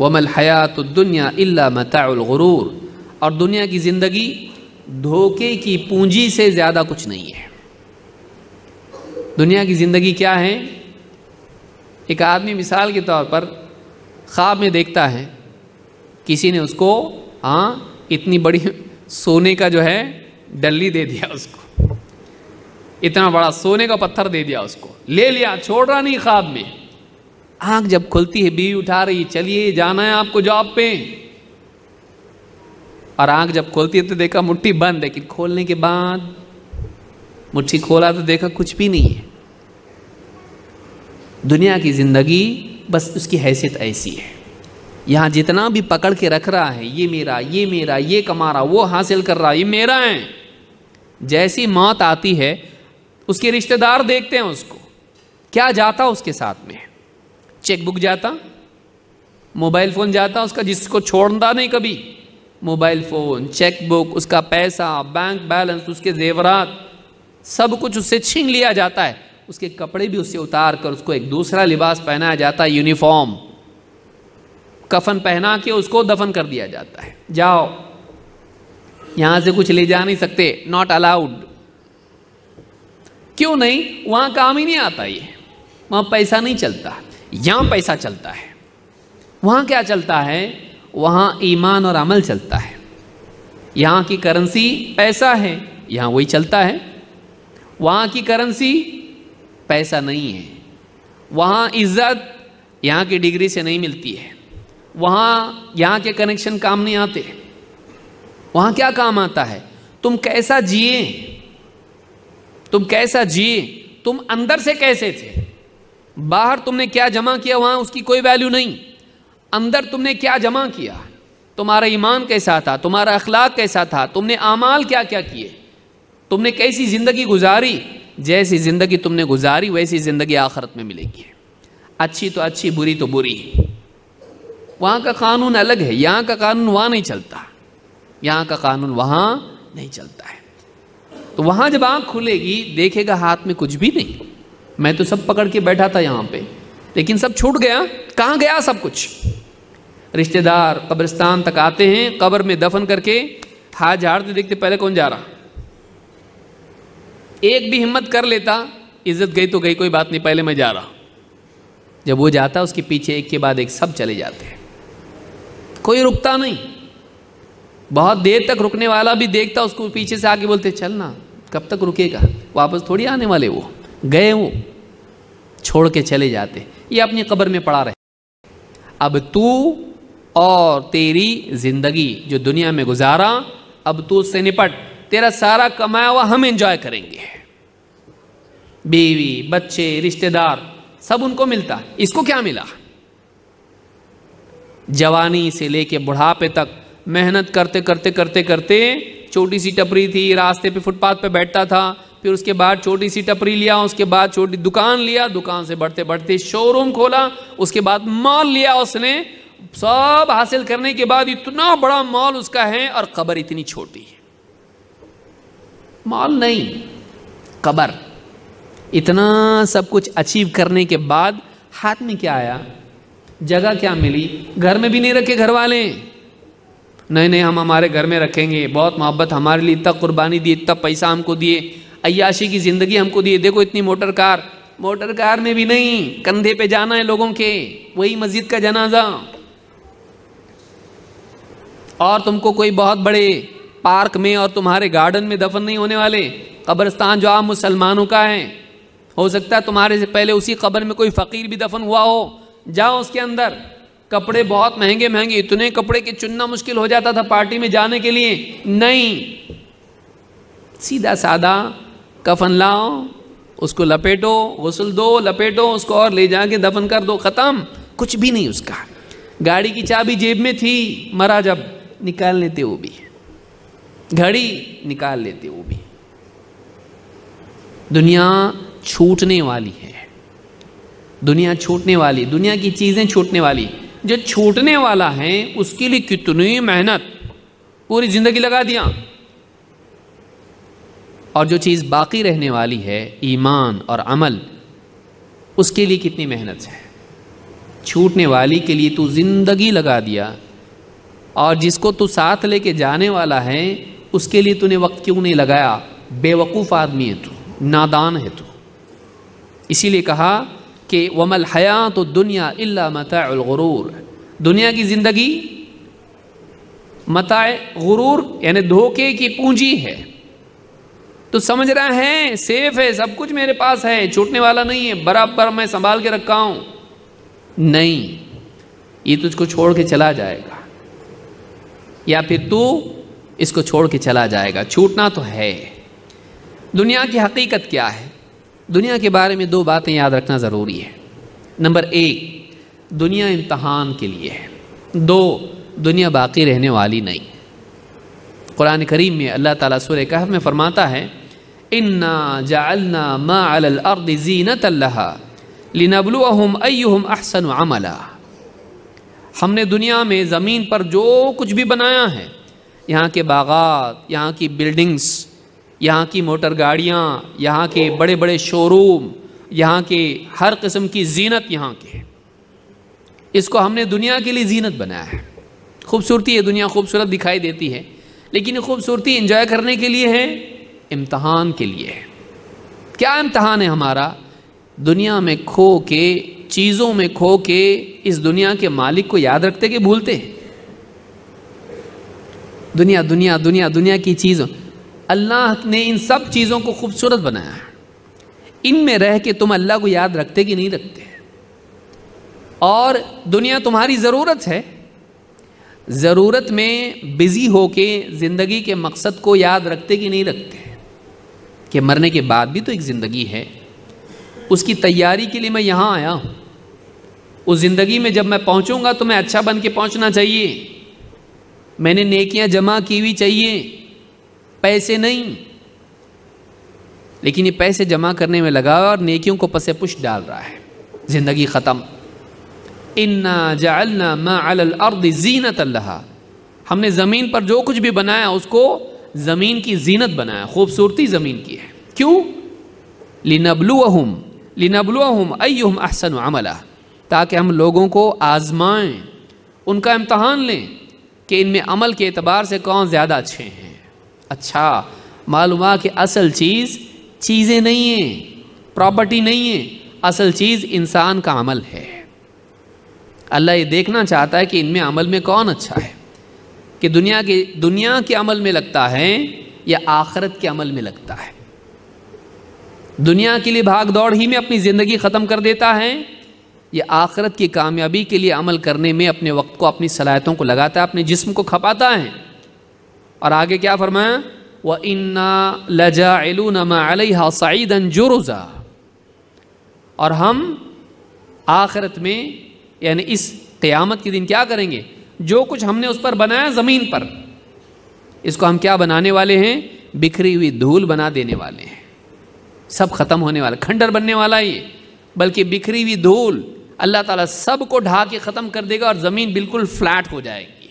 वमल हयात दुनिया इल्ला मताउल गुरूर, और दुनिया की ज़िंदगी धोखे की पूंजी से ज़्यादा कुछ नहीं है। दुनिया की ज़िंदगी क्या है? एक आदमी मिसाल के तौर पर ख्वाब में देखता है किसी ने उसको इतनी बड़ी सोने का जो है डल्ली दे दिया, उसको इतना बड़ा सोने का पत्थर दे दिया, उसको ले लिया, छोड़ रहा नहीं। ख्वाब में आँख जब खुलती है बीवी उठा रही, चलिए जाना है आपको जॉब पे, और आँख जब खोलती है तो देखा मुट्ठी बंद है, कि खोलने के बाद मुट्ठी खोला तो देखा कुछ भी नहीं है। दुनिया की ज़िंदगी बस उसकी हैसियत ऐसी है, यहाँ जितना भी पकड़ के रख रहा है, ये मेरा, ये मेरा, ये कमा रहा, वो हासिल कर रहा, ये मेरा है। जैसी मौत आती है उसके रिश्तेदार देखते हैं उसको, क्या जाता उसके साथ में? चेकबुक जाता, मोबाइल फ़ोन जाता उसका, जिसको छोड़ता नहीं कभी। मोबाइल फ़ोन, चेकबुक, उसका पैसा, बैंक बैलेंस, उसके जेवरात, सब कुछ उससे छीन लिया जाता है। उसके कपड़े भी उससे उतार कर उसको एक दूसरा लिबास पहनाया जाता है, यूनिफॉर्म, कफन पहना के उसको दफन कर दिया जाता है। जाओ, यहाँ से कुछ ले जा नहीं सकते, नॉट अलाउड। क्यों नहीं? वहाँ काम ही नहीं आता ये, वहाँ पैसा नहीं चलता, यहाँ पैसा चलता है। वहाँ क्या चलता है? वहाँ ईमान और अमल चलता है। यहाँ की करेंसी पैसा है, यहाँ वही चलता है। वहाँ की करेंसी पैसा नहीं है, वहाँ इज्जत यहाँ की डिग्री से नहीं मिलती है, वहाँ यहाँ के कनेक्शन काम नहीं आते। वहाँ क्या काम आता है? तुम कैसा जिए, तुम कैसा जिए, तुम अंदर से कैसे थे, बाहर तुमने क्या जमा किया, वहाँ उसकी कोई वैल्यू नहीं। अंदर तुमने क्या जमा किया, तुम्हारा ईमान कैसा था, तुम्हारा अखलाक कैसा था, तुमने आमाल क्या क्या किए, तुमने कैसी ज़िंदगी गुजारी। जैसी ज़िंदगी तुमने गुजारी वैसी ज़िंदगी आखिरत में मिलेगी, अच्छी तो अच्छी, बुरी तो बुरी। वहाँ का कानून अलग है, यहाँ का कानून वहाँ नहीं चलता, यहाँ का कानून वहाँ नहीं चलता है। तो वहाँ जब आँख खुलेगी देखेगा हाथ में कुछ भी नहीं, मैं तो सब पकड़ के बैठा था यहाँ पे, लेकिन सब छूट गया, कहाँ गया सब कुछ। रिश्तेदार कब्रिस्तान तक आते हैं, कब्र में दफन करके हाथ झाड़ते देखते पहले कौन जा रहा। एक भी हिम्मत कर लेता, इज्जत गई तो गई, कोई बात नहीं, पहले मैं जा रहा। जब वो जाता उसके पीछे एक के बाद एक सब चले जाते हैं, कोई रुकता नहीं। बहुत देर तक रुकने वाला भी देखता उसको, पीछे से आके बोलते चलना, कब तक रुकेगा, वापस थोड़ी आने वाले, वो गए, वो छोड़ के चले जाते, ये अपनी कब्र में पड़ा रहे। अब तू और तेरी जिंदगी जो दुनिया में गुजारा, अब तू उससे निपट, तेरा सारा कमाया हुआ हम एंजॉय करेंगे। बीवी, बच्चे, रिश्तेदार सब उनको मिलता है, इसको क्या मिला? जवानी से लेके बुढ़ापे तक मेहनत करते करते करते करते छोटी सी टपरी थी, रास्ते पे फुटपाथ पे बैठता था, फिर उसके बाद छोटी सी टपरी लिया, उसके बाद छोटी दुकान लिया, दुकान से बढ़ते बढ़ते शोरूम खोला, उसके बाद मॉल लिया उसने। सब हासिल करने के बाद इतना बड़ा मॉल उसका है और कब्र इतनी छोटी है। मॉल नहीं, कब्र। इतना सब कुछ अचीव करने के बाद हाथ में क्या आया, जगह क्या मिली? घर में भी नहीं रखे घर वाले, नहीं नहीं हम हमारे घर में रखेंगे, बहुत मोहब्बत हमारे लिए, इतना कुर्बानी दी, इतना पैसा हमको दिए, अय्याशी की ज़िंदगी हमको दिए, देखो इतनी मोटर कार, मोटर कार में भी नहीं, कंधे पे जाना है लोगों के, वही मस्जिद का जनाजा। और तुमको कोई बहुत बड़े पार्क में और तुम्हारे गार्डन में दफन नहीं होने वाले। कब्रिस्तान जो आप मुसलमानों का है, हो सकता है तुम्हारे से पहले उसी कब्र में कोई फ़कीर भी दफन हुआ हो, जाओ उसके अंदर। कपड़े बहुत महंगे महंगे, इतने कपड़े के चुनना मुश्किल हो जाता था पार्टी में जाने के लिए, नहीं, सीधा सादा कफन लाओ, उसको लपेटो, गुस्ल दो, लपेटो उसको और ले जाके दफन कर दो, ख़त्म, कुछ भी नहीं उसका। गाड़ी की चाबी जेब में थी, मरा जब निकाल लेते वो भी, घड़ी निकाल लेते वो भी। दुनिया छूटने वाली है, दुनिया छूटने वाली, दुनिया की चीज़ें छूटने वाली। जो छूटने वाला है उसके लिए कितनी मेहनत, पूरी ज़िंदगी लगा दिया। और जो चीज़ बाकी रहने वाली है, ईमान और अमल, उसके लिए कितनी मेहनत है। छूटने वाली के लिए तू ज़िंदगी लगा दिया, और जिसको तू साथ लेके जाने वाला है उसके लिए तूने वक्त क्यों नहीं लगाया? बेवकूफ़ आदमी है तू, नादान है तू। इसीलिए कहा कि वमल हयातु दुनिया इल्ला मताउल गुरूर, दुनिया की ज़िंदगी मताए गुरूर यानी धोखे की पूंजी है। तो समझ रहा है सेफ है, सब कुछ मेरे पास है, छूटने वाला नहीं है, बराबर मैं संभाल के रखा हूँ, नहीं, ये तुझको छोड़ के चला जाएगा, या फिर तू इसको छोड़ के चला जाएगा, छूटना तो है। दुनिया की हकीकत क्या है? दुनिया के बारे में दो बातें याद रखना ज़रूरी है। नंबर एक, दुनिया इम्तहान के लिए है। दो, दुनिया बाकी रहने वाली नहीं। कुरान करीम में अल्लाह ताला सूरह कहफ में फरमाता है, इन्ना जअलना मा अलल अर्दि ज़ीनतल लहा लिनब्लुअहुम अय्युहुम अहसनु अमला। हमने दुनिया में ज़मीन पर जो कुछ भी बनाया है, यहाँ के बागात, यहाँ की बिल्डिंग्स, यहाँ की मोटर गाड़ियाँ, यहाँ के बड़े बड़े शोरूम, यहाँ के हर किस्म की जीनत, यहाँ के इसको हमने दुनिया के लिए जीनत बनाया है। खूबसूरती है, दुनिया खूबसूरत दिखाई देती है, लेकिन ये खूबसूरती एंजॉय करने के लिए है, इम्तहान के लिए है। क्या इम्तहान है हमारा? दुनिया में खो के, चीज़ों में खो के इस दुनिया के मालिक को याद रखते कि भूलते हैं। दुनिया दुनिया दुनिया दुनिया की चीज़ों, अल्लाह ने इन सब चीज़ों को खूबसूरत बनाया है, इनमें रह के तुम अल्लाह को याद रखते कि नहीं रखते? और दुनिया तुम्हारी ज़रूरत है, ज़रूरत में बिज़ी हो के ज़िंदगी के मकसद को याद रखते कि नहीं रखते कि मरने के बाद भी तो एक ज़िंदगी है, उसकी तैयारी के लिए मैं यहाँ आया हूँ, उस ज़िंदगी में जब मैं पहुँचूँगा तो मैं अच्छा बन के पहुँचना चाहिए, मैंने नेकियाँ जमा की हुई चाहिए, पैसे नहीं। लेकिन ये पैसे जमा करने में लगा और नेकियों को पसे पुष्ट डाल रहा है, ज़िंदगी ख़त्म। इन्ना जअलना मा अलल अर्दि ज़ीनतल लहा, हमने ज़मीन पर जो कुछ भी बनाया उसको ज़मीन की जीनत बनाया, खूबसूरती ज़मीन की है। क्यों? लिनब्लुअहुम अय्युहुम अहसनु अमला, ताकि हम लोगों को आज़माएँ, उनका इम्तहान लें कि इनमें अमल के एतबार से कौन ज़्यादा अच्छे हैं। अच्छा, मालूम हुआ कि असल चीज़ चीज़ें नहीं हैं, प्रॉपर्टी नहीं है, असल चीज़ इंसान का अमल है। अल्लाह ये देखना चाहता है कि इनमें अमल में कौन अच्छा है, कि दुनिया के अमल में लगता है या आखरत के अमल में लगता है। दुनिया के लिए भाग दौड़ ही में अपनी ज़िंदगी ख़त्म कर देता है, या आखरत की कामयाबी के लिए अमल करने में अपने वक्त को, अपनी सलाहियतों को लगाता है, अपने जिस्म को खपाता है। और आगे क्या फरमाया? व इन्ना लजाइलूना मा अलैहा सईदन जुरुजा, और हम आखरत में यानी इस क़यामत के दिन क्या करेंगे, जो कुछ हमने उस पर बनाया ज़मीन पर, इसको हम क्या बनाने वाले हैं? बिखरी हुई धूल बना देने वाले हैं, सब ख़त्म होने वाला, खंडर बनने वाला ये, बल्कि बिखरी हुई धूल। अल्लाह ताला सब को ढा के ख़त्म कर देगा और ज़मीन बिल्कुल फ्लैट हो जाएगी,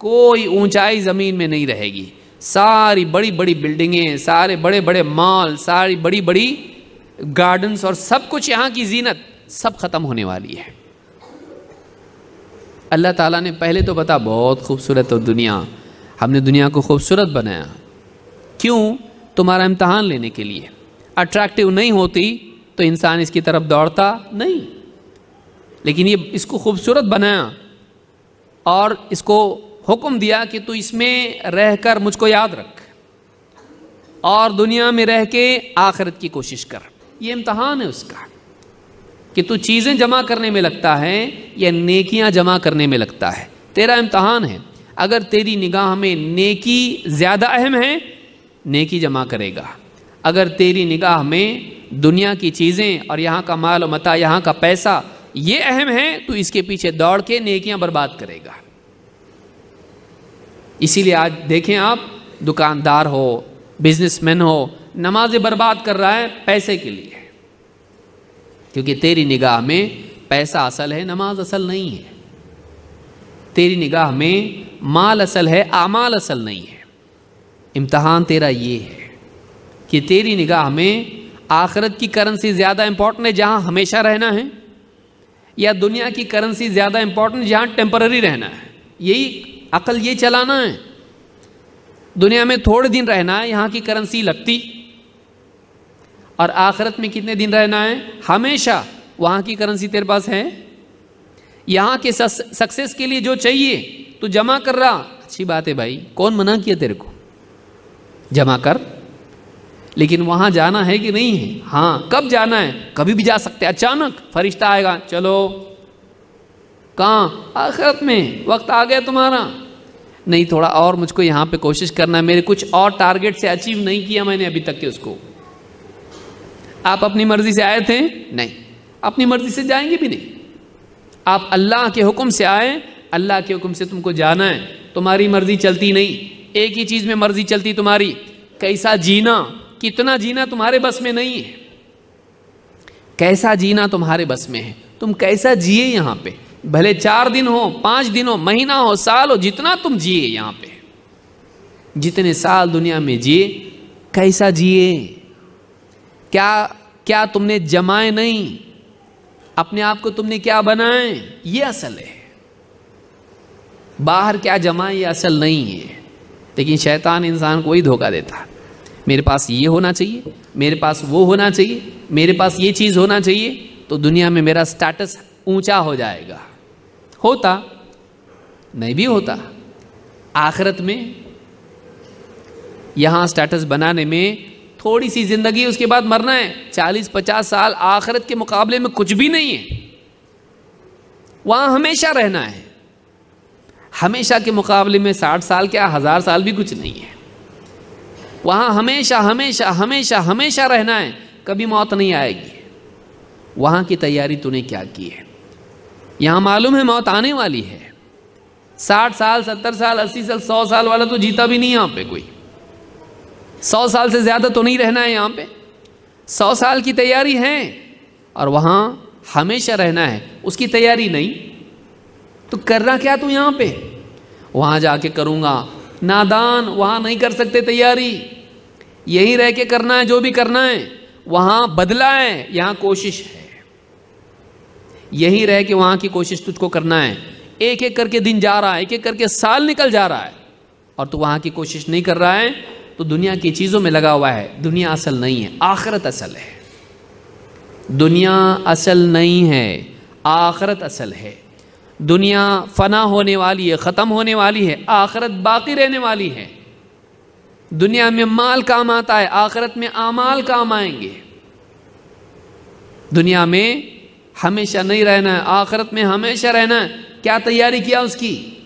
कोई ऊंचाई ज़मीन में नहीं रहेगी। सारी बड़ी बड़ी बिल्डिंगें, सारे बड़े बड़े मॉल, सारी बड़ी बड़ी गार्डन्स और सब कुछ यहाँ की जीनत सब ख़त्म होने वाली है। अल्लाह ताला ने पहले तो बता बहुत खूबसूरत हो दुनिया, हमने दुनिया को खूबसूरत बनाया, क्यों? तुम्हारा इम्तहान लेने के लिए। अट्रैक्टिव नहीं होती तो इंसान इसकी तरफ दौड़ता नहीं, लेकिन ये इसको खूबसूरत बनाया और इसको हुक्म दिया कि तू इसमें रहकर मुझको याद रख और दुनिया में रह के आखिरत की कोशिश कर। ये इम्तहान है उसका कि तू चीज़ें जमा करने में लगता है या नेकियां जमा करने में लगता है, तेरा इम्तहान है। अगर तेरी निगाह में नेकी ज़्यादा अहम है, नेकी जमा करेगा। अगर तेरी निगाह में दुनिया की चीज़ें और यहाँ का माल और मता, यहाँ का पैसा ये अहम है, तू इसके पीछे दौड़ के नेकियां बर्बाद करेगा। इसीलिए आज देखें आप, दुकानदार हो, बिजनेसमैन हो, नमाजें बर्बाद कर रहा है पैसे के लिए, क्योंकि तेरी निगाह में पैसा असल है, नमाज असल नहीं है। तेरी निगाह में माल असल है, आमाल असल नहीं है। इम्तहान तेरा ये है कि तेरी निगाह में आखिरत की करेंसी ज़्यादा इम्पोर्टेंट है, जहाँ हमेशा रहना है, या दुनिया की करेंसी ज़्यादा इम्पोर्टेंट जहाँ टेम्पररी रहना है, यही अकल ये चलाना है। दुनिया में थोड़े दिन रहना है, यहाँ की करेंसी लगती, और आखिरत में कितने दिन रहना है, हमेशा वहाँ की करेंसी तेरे पास है। यहाँ के सक्सेस के लिए जो चाहिए तो जमा कर रहा, अच्छी बात है भाई, कौन मना किया तेरे को, जमा कर। लेकिन वहाँ जाना है कि नहीं है? हाँ। कब जाना है? कभी भी जा सकते, अचानक फरिश्ता आएगा, चलो। कहाँ? आखिरत में। वक्त आ गया तुम्हारा, नहीं थोड़ा और मुझको यहाँ पे कोशिश करना है, मेरे कुछ और टारगेट से अचीव नहीं किया मैंने अभी तक के उसको। आप अपनी मर्ज़ी से आए थे? नहीं, अपनी मर्ज़ी से जाएंगे भी नहीं। आप अल्लाह के हुक्म से आए, अल्लाह के हुक्म से तुमको जाना है। तुम्हारी मर्ज़ी चलती नहीं, एक ही चीज़ में मर्ज़ी चलती तुम्हारी, कैसा जीना, कितना जीना तुम्हारे बस में नहीं है। कैसा जीना तुम्हारे बस में है, तुम कैसा जिए यहाँ पे, भले 4 दिन हो, 5 दिन हो, महीना हो, साल हो, जितना तुम जिए यहाँ पे, जितने साल दुनिया में जिए, कैसा जिए। क्या क्या तुमने जमाए नहीं, अपने आप को तुमने क्या बनाए, ये असल है। बाहर क्या जमाए ये असल नहीं है। लेकिन शैतान इंसान को ही धोखा देता है, मेरे पास ये होना चाहिए, मेरे पास वो होना चाहिए, मेरे पास ये चीज़ होना चाहिए, तो दुनिया में मेरा स्टेटस ऊंचा हो जाएगा। होता नहीं भी होता, आखिरत में यहाँ स्टेटस बनाने में थोड़ी सी ज़िंदगी, उसके बाद मरना है। 40-50 साल आखिरत के मुकाबले में कुछ भी नहीं है, वहाँ हमेशा रहना है। हमेशा के मुकाबले में 60 साल क्या 1000 साल भी कुछ नहीं है। वहाँ हमेशा हमेशा हमेशा हमेशा रहना है, कभी मौत नहीं आएगी। वहाँ की तैयारी तूने क्या की है? यहाँ मालूम है मौत आने वाली है। 60 साल, 70 साल, 80 साल, 100 साल वाला तो जीता भी नहीं यहाँ पे कोई। 100 साल से ज़्यादा तो नहीं रहना है यहाँ पे, 100 साल की तैयारी है। और वहाँ हमेशा रहना है, उसकी तैयारी नहीं, तो करना क्या तू यहाँ पे? वहाँ जाके करूँगा, नादान। वहाँ नहीं कर सकते तैयारी, यहीं रह के करना है जो भी करना है। वहाँ बदला है, यहाँ कोशिश है, यहीं रह के वहाँ की कोशिश तुझको करना है। एक एक करके दिन जा रहा है, एक एक करके साल निकल जा रहा है, और तू वहाँ की कोशिश नहीं कर रहा है, तो दुनिया की चीज़ों में लगा हुआ है। दुनिया असल नहीं है, आखिरत असल है। दुनिया असल नहीं है, आखिरत असल है। दुनिया फना होने वाली है, ख़त्म होने वाली है, आखिरत बाकी रहने वाली है। दुनिया में माल काम आता है, आखिरत में आमाल काम आएंगे। दुनिया में हमेशा नहीं रहना है, आखिरत में हमेशा रहना है। क्या तैयारी किया उसकी?